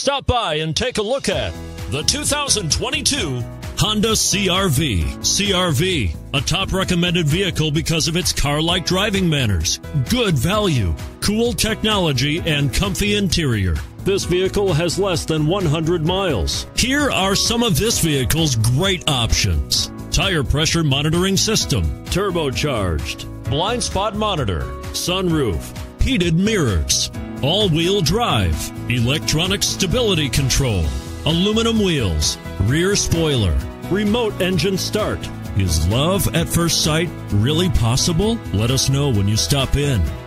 Stop by and take a look at the 2022 Honda CR-V. CR-V, a top recommended vehicle because of its car-like driving manners, good value, cool technology, and comfy interior. This vehicle has less than 100 miles. Here are some of this vehicle's great options: tire pressure monitoring system, turbocharged, blind spot monitor, sunroof, heated mirrors, all-wheel drive, electronic stability control, aluminum wheels, rear spoiler, remote engine start. Is love at first sight really possible? Let us know when you stop in.